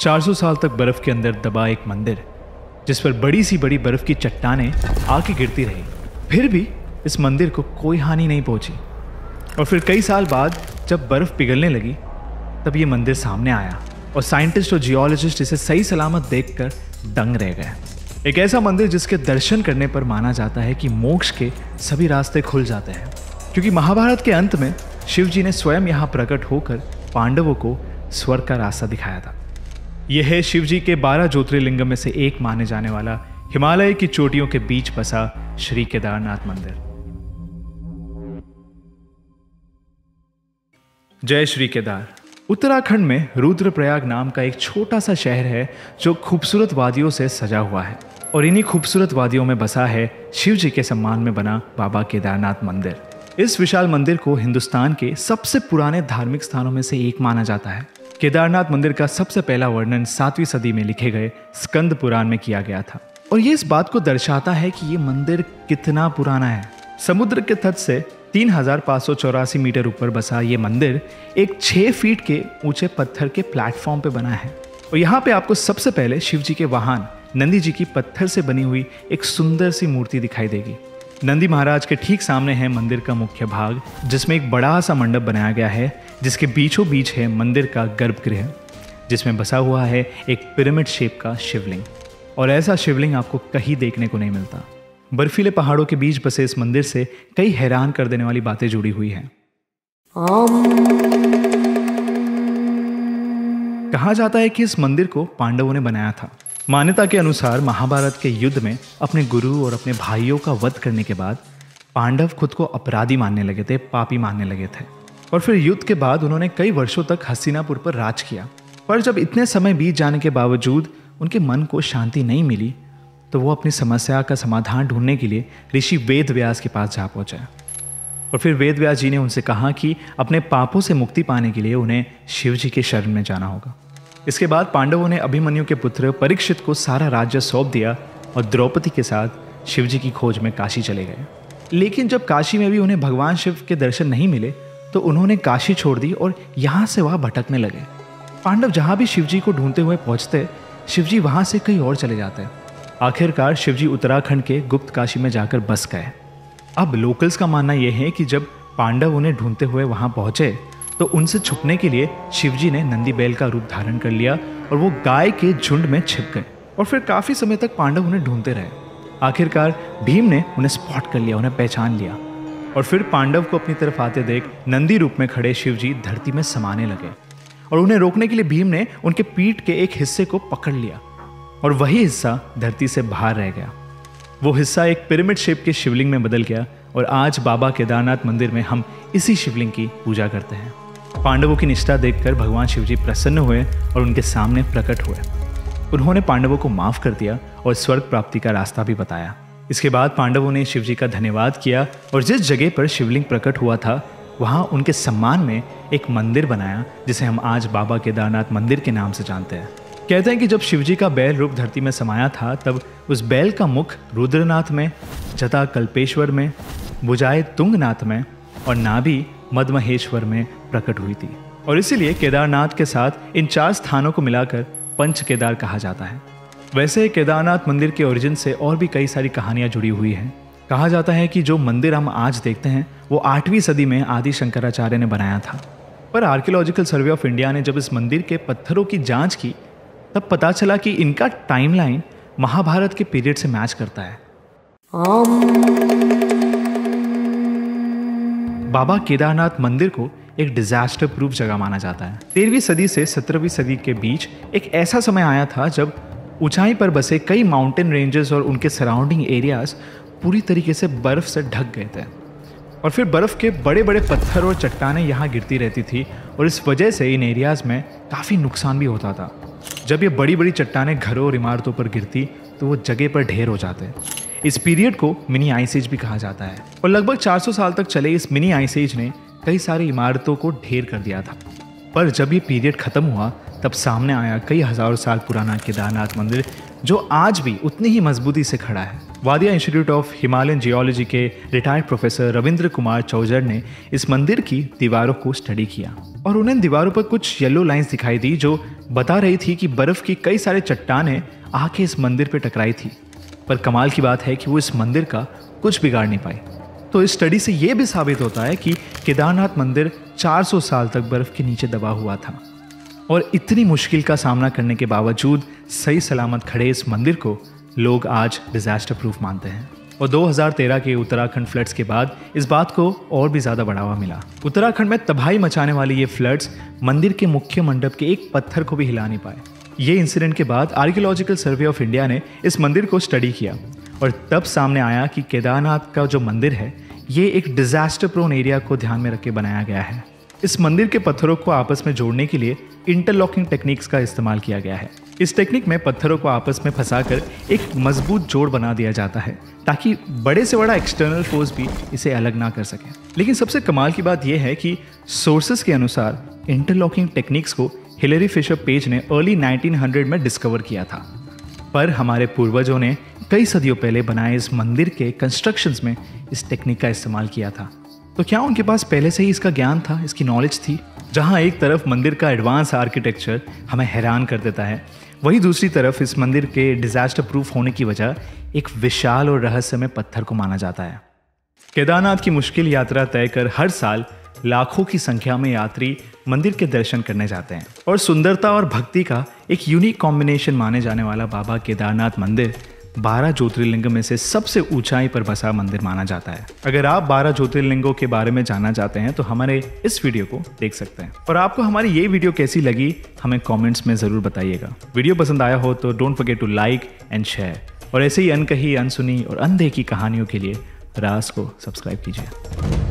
400 साल तक बर्फ के अंदर दबा एक मंदिर, जिस पर बड़ी सी बड़ी बर्फ की चट्टानें आके गिरती रही, फिर भी इस मंदिर को कोई हानि नहीं पहुंची। और फिर कई साल बाद जब बर्फ पिघलने लगी तब ये मंदिर सामने आया और साइंटिस्ट और जियोलॉजिस्ट इसे सही सलामत देखकर दंग रह गए। एक ऐसा मंदिर जिसके दर्शन करने पर माना जाता है कि मोक्ष के सभी रास्ते खुल जाते हैं, क्योंकि महाभारत के अंत में शिव जी ने स्वयं यहाँ प्रकट होकर पांडवों को स्वर्ग का रास्ता दिखाया था। यह है शिव जी के 12 ज्योतिर्लिंग में से एक माने जाने वाला हिमालय की चोटियों के बीच बसा श्री केदारनाथ मंदिर। जय श्री केदार। उत्तराखंड में रुद्रप्रयाग नाम का एक छोटा सा शहर है जो खूबसूरत वादियों से सजा हुआ है, और इन्हीं खूबसूरत वादियों में बसा है शिव जी के सम्मान में बना बाबा केदारनाथ मंदिर। इस विशाल मंदिर को हिंदुस्तान के सबसे पुराने धार्मिक स्थानों में से एक माना जाता है। केदारनाथ मंदिर का सबसे पहला वर्णन 7वीं सदी में लिखे गए स्कंद पुराण में किया गया था, और ये इस बात को दर्शाता है कि ये मंदिर कितना पुराना है। समुद्र के तट से 3584 मीटर ऊपर बसा ये मंदिर एक 6 फीट के ऊंचे पत्थर के प्लेटफॉर्म पे बना है, और यहाँ पे आपको सबसे पहले शिव जी के वाहन नंदी जी की पत्थर से बनी हुई एक सुंदर सी मूर्ति दिखाई देगी। नंदी महाराज के ठीक सामने है मंदिर का मुख्य भाग, जिसमें एक बड़ा सा मंडप बनाया गया है, जिसके बीचों बीच है मंदिर का गर्भगृह, जिसमें बसा हुआ है एक पिरामिड शेप का शिवलिंग, और ऐसा शिवलिंग आपको कहीं देखने को नहीं मिलता। बर्फीले पहाड़ों के बीच बसे इस मंदिर से कई हैरान कर देने वाली बातें जुड़ी हुई हैं। कहा जाता है कि इस मंदिर को पांडवों ने बनाया था। मान्यता के अनुसार महाभारत के युद्ध में अपने गुरु और अपने भाइयों का वध करने के बाद पांडव खुद को अपराधी मानने लगे थे, पापी मानने लगे थे, और फिर युद्ध के बाद उन्होंने कई वर्षों तक हस्तिनापुर पर राज किया। पर जब इतने समय बीत जाने के बावजूद उनके मन को शांति नहीं मिली, तो वो अपनी समस्या का समाधान ढूंढने के लिए ऋषि वेद व्यास के पास जा पहुंचे, और फिर वेद व्यास जी ने उनसे कहा कि अपने पापों से मुक्ति पाने के लिए उन्हें शिव जी के शरण में जाना होगा। इसके बाद पांडवों ने अभिमन्यु के पुत्र परीक्षित को सारा राज्य सौंप दिया और द्रौपदी के साथ शिव जी की खोज में काशी चले गए। लेकिन जब काशी में भी उन्हें भगवान शिव के दर्शन नहीं मिले तो उन्होंने काशी छोड़ दी और यहाँ से वहाँ भटकने लगे। पांडव जहाँ भी शिव जी को ढूंढते हुए पहुँचते, शिव जी वहाँ से कहीं और चले जाते। आखिरकार शिवजी उत्तराखंड के गुप्त काशी में जाकर बस गए। अब लोकल्स का मानना यह है कि जब पांडव उन्हें ढूंढते हुए वहां पहुंचे तो उनसे छुपने के लिए शिवजी ने नंदी बैल का रूप धारण कर लिया और वो गाय के झुंड में छिप गए, और फिर काफ़ी समय तक पांडव उन्हें ढूंढते रहे। आखिरकार भीम ने उन्हें स्पॉट कर लिया, उन्हें पहचान लिया, और फिर पांडव को अपनी तरफ आते देख नंदी रूप में खड़े शिवजी धरती में समाने लगे, और उन्हें रोकने के लिए भीम ने उनके पीठ के एक हिस्से को पकड़ लिया और वही हिस्सा धरती से बाहर रह गया। वो हिस्सा एक पिरामिड शेप के शिवलिंग में बदल गया, और आज बाबा केदारनाथ मंदिर में हम इसी शिवलिंग की पूजा करते हैं। पांडवों की निष्ठा देखकर भगवान शिवजी प्रसन्न हुए और उनके सामने प्रकट हुए। उन्होंने पांडवों को माफ़ कर दिया और स्वर्ग प्राप्ति का रास्ता भी बताया। इसके बाद पांडवों ने शिवजी का धन्यवाद किया और जिस जगह पर शिवलिंग प्रकट हुआ था वहाँ उनके सम्मान में एक मंदिर बनाया, जिसे हम आज बाबा केदारनाथ मंदिर के नाम से जानते हैं। कहते हैं कि जब शिवजी का बैल रूप धरती में समाया था तब उस बैल का मुख रुद्रनाथ में, जटा कल्पेश्वर में, भुजाएं तुंगनाथ में और नाभि मद्महेश्वर में प्रकट हुई थी, और इसीलिए केदारनाथ के साथ इन 4 स्थानों को मिलाकर पंच केदार कहा जाता है। वैसे केदारनाथ मंदिर के ओरिजिन से और भी कई सारी कहानियाँ जुड़ी हुई हैं। कहा जाता है कि जो मंदिर हम आज देखते हैं वो 8वीं सदी में आदि शंकराचार्य ने बनाया था, पर आर्कियोलॉजिकल सर्वे ऑफ इंडिया ने जब इस मंदिर के पत्थरों की जाँच की तब पता चला कि इनका टाइमलाइन महाभारत के पीरियड से मैच करता है। बाबा केदारनाथ मंदिर को एक डिजास्टर प्रूफ जगह माना जाता है। 13वीं सदी से 17वीं सदी के बीच एक ऐसा समय आया था जब ऊंचाई पर बसे कई माउंटेन रेंजेस और उनके सराउंडिंग एरियाज पूरी तरीके से बर्फ से ढक गए थे, और फिर बर्फ़ के बड़े बड़े पत्थर और चट्टानें यहाँ गिरती रहती थी, और इस वजह से इन एरियाज़ में काफ़ी नुकसान भी होता था। जब ये बड़ी बड़ी चट्टानें घरों और इमारतों पर गिरती तो वो जगह पर ढेर हो जाते। इस पीरियड को मिनी आइस एज भी कहा जाता है, और लगभग 400 साल तक चले इस मिनी आइस एज ने कई सारी इमारतों को ढेर कर दिया था। पर जब ये पीरियड ख़त्म हुआ तब सामने आया कई हज़ारों साल पुराना केदारनाथ मंदिर जो आज भी उतनी ही मजबूती से खड़ा है। Wadia Institute of Himalayan Geology के रिटायर्ड प्रोफेसर रविंद्र कुमार चौजर ने इस मंदिर की दीवारों को स्टडी किया और उन्हें दीवारों पर कुछ येलो लाइंस दिखाई दी जो बता रही थी कि बर्फ़ की कई सारे चट्टानें आके इस मंदिर पर टकराई थी। पर कमाल की बात है कि वो इस मंदिर का कुछ बिगाड़ नहीं पाई। तो इस स्टडी से ये भी साबित होता है कि केदारनाथ मंदिर 400 साल तक बर्फ़ के नीचे दबा हुआ था और इतनी मुश्किल का सामना करने के बावजूद सही सलामत खड़े इस मंदिर को लोग आज डिज़ास्टर प्रूफ मानते हैं। और 2013 के उत्तराखंड फ्लड्स के बाद इस बात को और भी ज़्यादा बढ़ावा मिला। उत्तराखंड में तबाही मचाने वाली ये फ्लड्स मंदिर के मुख्य मंडप के एक पत्थर को भी हिला नहीं पाए। ये इंसिडेंट के बाद आर्कियोलॉजिकल सर्वे ऑफ इंडिया ने इस मंदिर को स्टडी किया और तब सामने आया कि केदारनाथ का जो मंदिर है ये एक डिज़ास्टर प्रोन एरिया को ध्यान में रख के बनाया गया है। इस मंदिर के पत्थरों को आपस में जोड़ने के लिए इंटरलॉकिंग टेक्निक्स का इस्तेमाल किया गया है। इस टेक्निक में पत्थरों को आपस में फंसाकर एक मजबूत जोड़ बना दिया जाता है ताकि बड़े से बड़ा एक्सटर्नल फोर्स भी इसे अलग ना कर सके। लेकिन सबसे कमाल की बात यह है कि सोर्सेस के अनुसार इंटरलॉकिंग टेक्निक्स को हिलेरी फिशर पेज ने अर्ली 1900 में डिस्कवर किया था। पर हमारे पूर्वजों ने कई सदियों पहले बनाए इस मंदिर के कंस्ट्रक्शंस में इस टेक्निक का इस्तेमाल किया था। तो क्या उनके पास पहले से ही इसका ज्ञान था, इसकी नॉलेज थी? जहाँ एक तरफ मंदिर का एडवांस आर्किटेक्चर हमें हैरान कर देता है, वहीं दूसरी तरफ इस मंदिर के डिज़ास्टर प्रूफ होने की वजह एक विशाल और रहस्यमय पत्थर को माना जाता है। केदारनाथ की मुश्किल यात्रा तय कर हर साल लाखों की संख्या में यात्री मंदिर के दर्शन करने जाते हैं और सुंदरता और भक्ति का एक यूनिक कॉम्बिनेशन माने जाने वाला बाबा केदारनाथ मंदिर 12 ज्योतिर्लिंग में से सबसे ऊंचाई पर बसा मंदिर माना जाता है। अगर आप 12 ज्योतिर्लिंगों के बारे में जानना चाहते हैं तो हमारे इस वीडियो को देख सकते हैं। और आपको हमारी ये वीडियो कैसी लगी हमें कमेंट्स में ज़रूर बताइएगा। वीडियो पसंद आया हो तो don't forget to like and share और ऐसे ही अनकही, अनसुनी और अनदेखी कहानियों के लिए रास को सब्सक्राइब कीजिए।